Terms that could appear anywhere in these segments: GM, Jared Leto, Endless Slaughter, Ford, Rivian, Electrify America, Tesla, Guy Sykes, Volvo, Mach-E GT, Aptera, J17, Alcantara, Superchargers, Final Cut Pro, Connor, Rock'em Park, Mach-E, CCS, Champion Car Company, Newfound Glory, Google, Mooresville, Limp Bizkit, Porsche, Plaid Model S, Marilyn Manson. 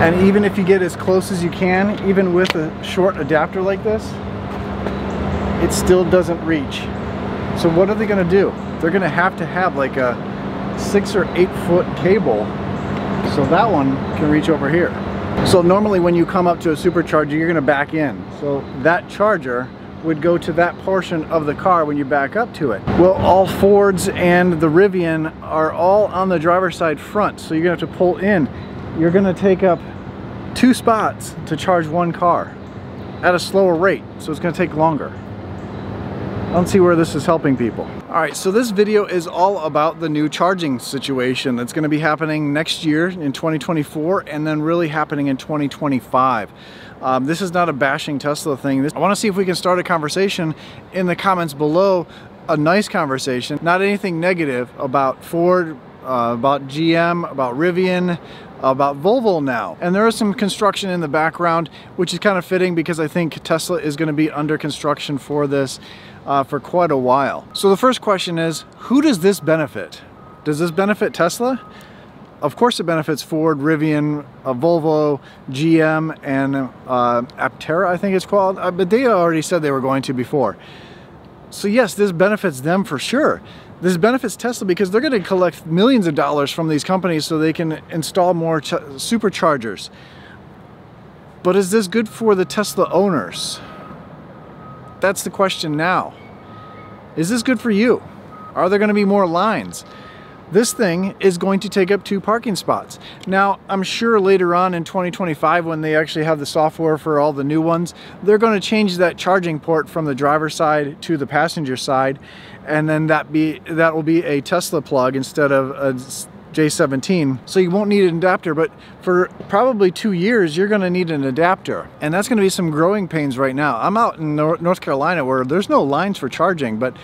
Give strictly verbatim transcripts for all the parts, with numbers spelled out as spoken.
And even if you get as close as you can, even with a short adapter like this, it still doesn't reach. So what are they gonna do? They're gonna have to have like a six or eight foot cable so that one can reach over here. So normally when you come up to a supercharger, you're gonna back in. So that charger would go to that portion of the car when you back up to it. Well, all Fords and the Rivian are all on the driver's side front, so you're gonna have to pull in. You're gonna take up two spots to charge one car at a slower rate, so it's gonna take longer. I don't see where this is helping people. All right, so this video is all about the new charging situation that's gonna be happening next year in twenty twenty-four and then really happening in twenty twenty-five. Um, this is not a bashing Tesla thing. This, I wanna see if we can start a conversation in the comments below, a nice conversation, not anything negative about Ford, uh, about G M, about Rivian, about Volvo now. And there is some construction in the background, which is kind of fitting because I think Tesla is gonna be under construction for this. Uh, for quite a while. So the first question is, who does this benefit? Does this benefit Tesla? Of course it benefits Ford, Rivian, uh, Volvo, G M, and uh, Aptera, I think it's called, uh, but they already said they were going to before. So yes, this benefits them for sure. This benefits Tesla because they're gonna collect millions of dollars from these companies so they can install more superchargers. But is this good for the Tesla owners? That's the question now. Is this good for you? Are there going to be more lines? This thing is going to take up two parking spots. Now, I'm sure later on in twenty twenty-five, when they actually have the software for all the new ones, they're going to change that charging port from the driver's side to the passenger side, and then that be that will be a Tesla plug instead of a J seventeen, so you won't need an adapter, but for probably two years you're going to need an adapter, and that's going to be some growing pains right now. I'm out in North Carolina where there's no lines for charging, but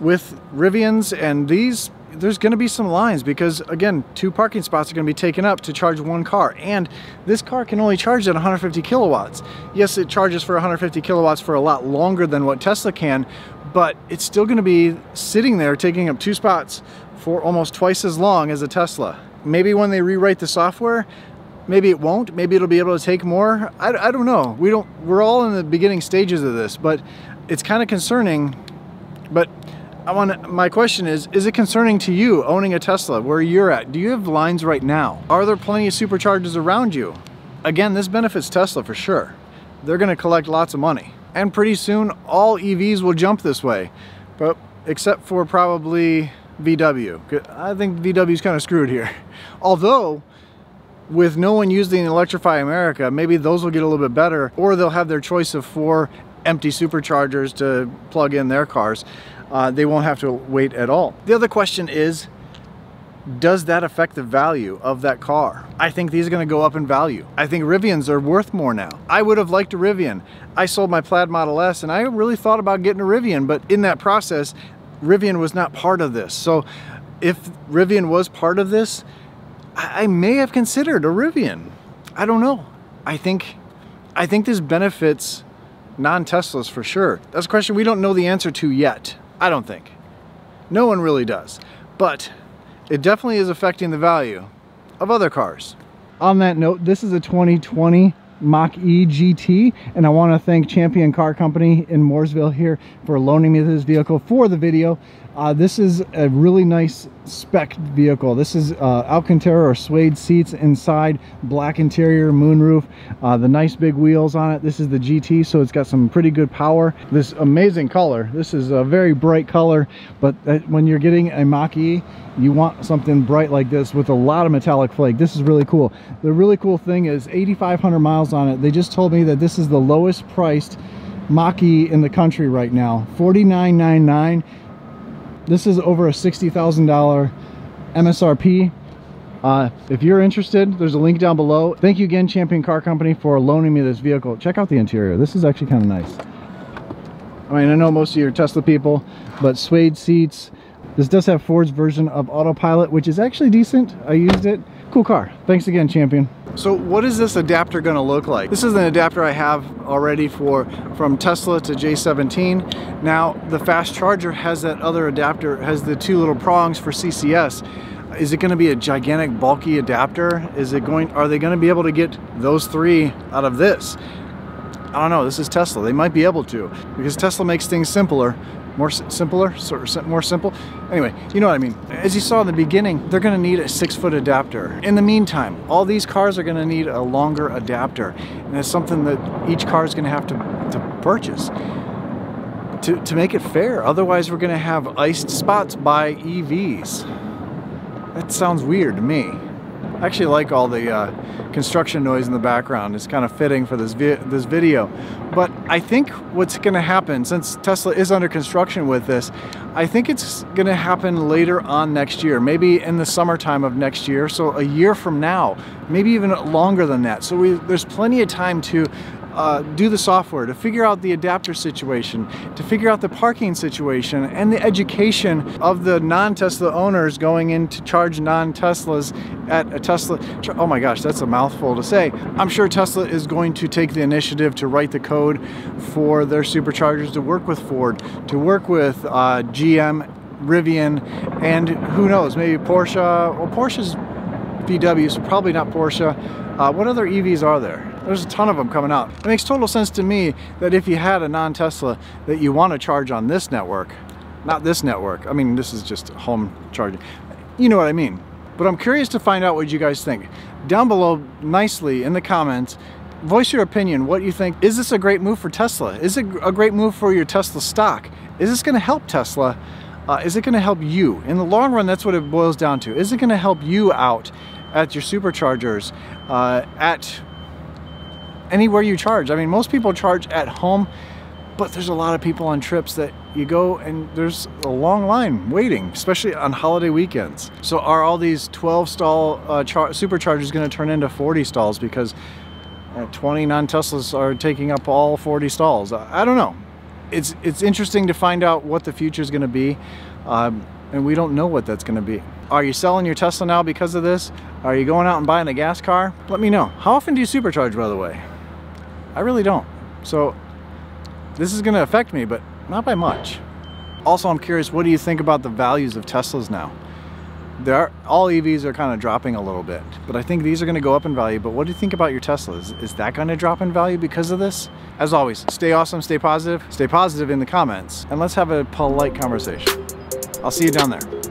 with Rivians and these, there's going to be some lines because, again, two parking spots are going to be taken up to charge one car, and this car can only charge at one hundred fifty kilowatts. Yes, it charges for one hundred fifty kilowatts for a lot longer than what Tesla can, but it's still going to be sitting there taking up two spots for almost twice as long as a Tesla. Maybe when they rewrite the software, maybe it won't, maybe it'll be able to take more. I, I don't know. We don't, we're all in the beginning stages of this, but it's kind of concerning. But I want my question is, is it concerning to you owning a Tesla where you're at? Do you have lines right now? Are there plenty of superchargers around you? Again, this benefits Tesla for sure. They're gonna collect lots of money. And pretty soon, all E Vs will jump this way, but except for probably V W. I think V W's kind of screwed here. Although, with no one using Electrify America, maybe those will get a little bit better, or they'll have their choice of four empty superchargers to plug in their cars. Uh, they won't have to wait at all. The other question is, does that affect the value of that car? I think these are going to go up in value. I think Rivians are worth more now. I would have liked a Rivian. I sold my Plaid Model S and I really thought about getting a Rivian, but in that process, Rivian was not part of this. So if Rivian was part of this, I may have considered a Rivian. I don't know. I think, I think this benefits non-Teslas for sure. That's a question we don't know the answer to yet. I don't think. No one really does. But it definitely is affecting the value of other cars. On that note, this is a twenty twenty Mach-E G T, and I want to thank Champion Car Company in Mooresville here for loaning me this vehicle for the video. Uh, this is a really nice spec vehicle. This is uh, Alcantara or suede seats inside, black interior, moonroof, uh, the nice big wheels on it. This is the G T, so it's got some pretty good power. This amazing color. This is a very bright color, but when you're getting a Mach-E, you want something bright like this with a lot of metallic flake. This is really cool. The really cool thing is eighty-five hundred miles on it. They just told me that this is the lowest priced Mach-E in the country right now, forty-nine ninety-nine. This is over a sixty thousand dollar M S R P. Uh, if you're interested, there's a link down below. Thank you again, Champion Car Company, for loaning me this vehicle. Check out the interior. This is actually kind of nice. I mean, I know most of you are Tesla people, but suede seats. This does have Ford's version of autopilot, which is actually decent. I used it. Cool car. Thanks again, Champion. So what is this adapter going to look like? This is an adapter I have already for from Tesla to J seventeen. Now the fast charger has that other adapter, has the two little prongs for C C S. is it going to be a gigantic bulky adapter? Is it going, are they going to be able to get those three out of this? I don't know, this is Tesla. They might be able to, because Tesla makes things simpler, more simpler, sort of more simple. Anyway, you know what I mean. As you saw in the beginning, they're gonna need a six foot adapter. In the meantime, all these cars are gonna need a longer adapter. And it's something that each car is gonna have to, to purchase to, to make it fair. Otherwise, we're gonna have iced spots by E Vs. That sounds weird to me. I actually like all the uh, construction noise in the background. It's kind of fitting for this vi this video. But I think what's going to happen, since Tesla is under construction with this, I think it's going to happen later on next year, maybe in the summertime of next year. So a year from now, maybe even longer than that. So we, there's plenty of time to uh, do the software, to figure out the adapter situation, to figure out the parking situation, and the education of the non-Tesla owners going in to charge non-Teslas at a Tesla. Oh my gosh, that's a mouthful to say. I'm sure Tesla is going to take the initiative to write the code for their superchargers, to work with Ford, to work with uh, G M, Rivian, and who knows, maybe Porsche. Well, Porsche's V W, so probably not Porsche. Uh, what other E Vs are there? There's a ton of them coming out. It makes total sense to me that if you had a non-Tesla that you want to charge on this network, not this network, I mean, this is just home charging. You know what I mean. But I'm curious to find out what you guys think. Down below, nicely in the comments, voice your opinion, what you think. Is this a great move for Tesla? Is it a great move for your Tesla stock? Is this gonna help Tesla? Uh, is it gonna help you? In the long run, that's what it boils down to. Is it gonna help you out at your superchargers, uh, at anywhere you charge? I mean, most people charge at home, but there's a lot of people on trips that you go and there's a long line waiting, especially on holiday weekends. So are all these twelve stall uh, superchargers gonna turn into forty stalls because uh, twenty non-Teslas are taking up all forty stalls? I don't know. It's, it's interesting to find out what the future is gonna be, um, and we don't know what that's gonna be. Are you selling your Tesla now because of this? Are you going out and buying a gas car? Let me know. How often do you supercharge, by the way? I really don't. So this is gonna affect me, but not by much. Also, I'm curious, what do you think about the values of Teslas now? There are, all E Vs are kind of dropping a little bit, but I think these are gonna go up in value. But what do you think about your Teslas? Is that gonna drop in value because of this? As always, stay awesome, stay positive, stay positive in the comments, and let's have a polite conversation. I'll see you down there.